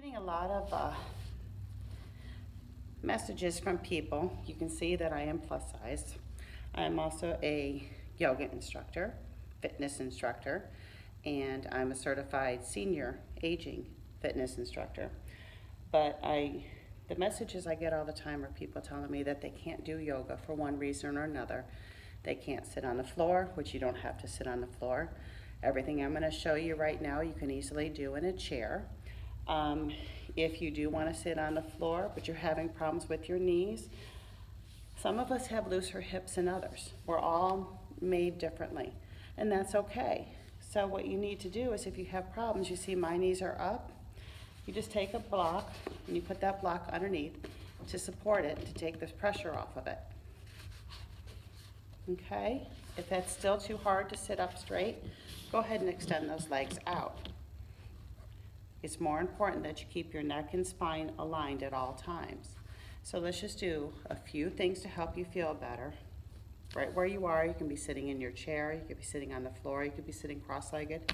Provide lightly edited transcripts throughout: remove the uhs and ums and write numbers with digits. Getting a lot of messages from people. You can see that I am plus size. I'm also a yoga instructor, fitness instructor, and I'm a certified senior aging fitness instructor. But the messages I get all the time are people telling me that they can't do yoga for one reason or another. They can't sit on the floor, which you don't have to sit on the floor. Everything I'm going to show you right now, you can easily do in a chair. If you do want to sit on the floor, but you're having problems with your knees, some of us have looser hips than others. We're all made differently, and that's okay. So what you need to do is, if you have problems, you see my knees are up, you just take a block and you put that block underneath to support it, to take this pressure off of it. Okay, if that's still too hard to sit up straight, go ahead and extend those legs out. It's more important that you keep your neck and spine aligned at all times. So let's just do a few things to help you feel better. Right where you are, you can be sitting in your chair, you could be sitting on the floor, you could be sitting cross-legged,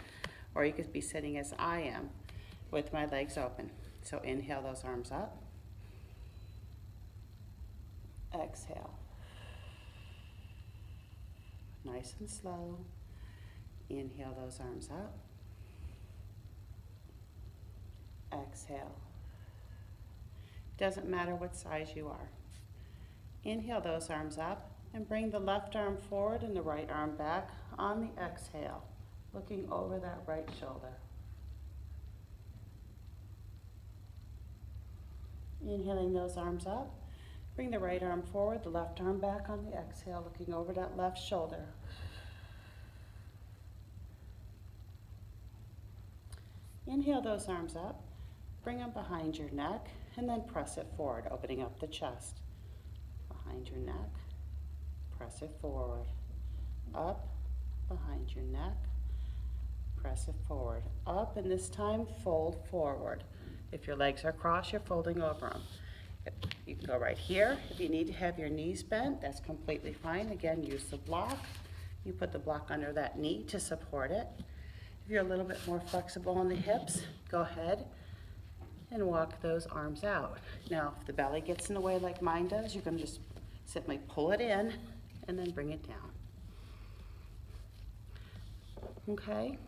or you could be sitting as I am with my legs open. So inhale those arms up. Exhale. Nice and slow. Inhale those arms up. Exhale. Doesn't matter what size you are. Inhale those arms up and bring the left arm forward and the right arm back on the exhale, looking over that right shoulder. Inhaling those arms up, bring the right arm forward, the left arm back on the exhale, looking over that left shoulder. Inhale those arms up, bring them behind your neck, and then press it forward, opening up the chest. Behind your neck, press it forward, up, behind your neck, press it forward, up, and this time fold forward. If your legs are crossed, you're folding over them. You can go right here. If you need to have your knees bent, that's completely fine. Again, use the block. You put the block under that knee to support it. If you're a little bit more flexible on the hips, go ahead and walk those arms out. Now, if the belly gets in the way like mine does, you can just simply pull it in and then bring it down. Okay?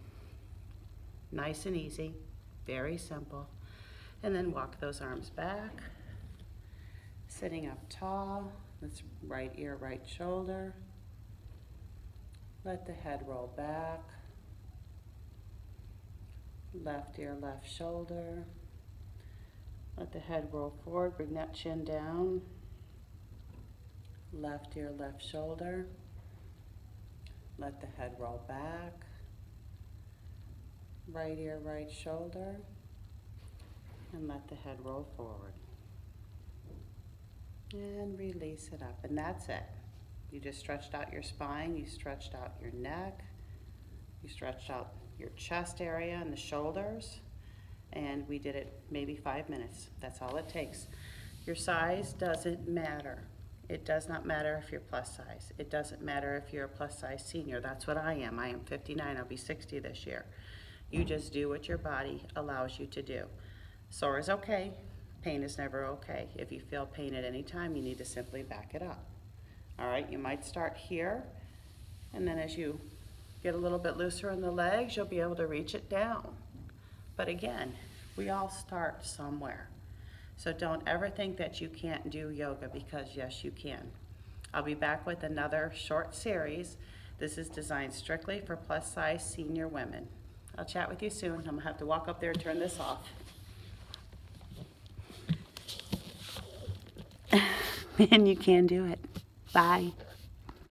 Nice and easy, very simple. And then walk those arms back, sitting up tall. That's right ear, right shoulder. Let the head roll back. Left ear, left shoulder. Let the head roll forward, bring that chin down. Left ear, left shoulder. Let the head roll back. Right ear, right shoulder. And let the head roll forward. And release it up, and that's it. You just stretched out your spine, you stretched out your neck, you stretched out your chest area and the shoulders, and we did it maybe 5 minutes. That's all it takes. Your size doesn't matter. It does not matter if you're plus size. It doesn't matter if you're a plus size senior. That's what I am. I am 59. I'll be 60 this year. You just do what your body allows you to do. Sore is okay. Pain is never okay. If you feel pain at any time, you need to simply back it up. All right, you might start here, and then as you get a little bit looser in the legs, you'll be able to reach it down. But again, we all start somewhere. So don't ever think that you can't do yoga, because yes, you can. I'll be back with another short series. This is designed strictly for plus size senior women. I'll chat with you soon. I'm gonna have to walk up there and turn this off. And you can do it. Bye.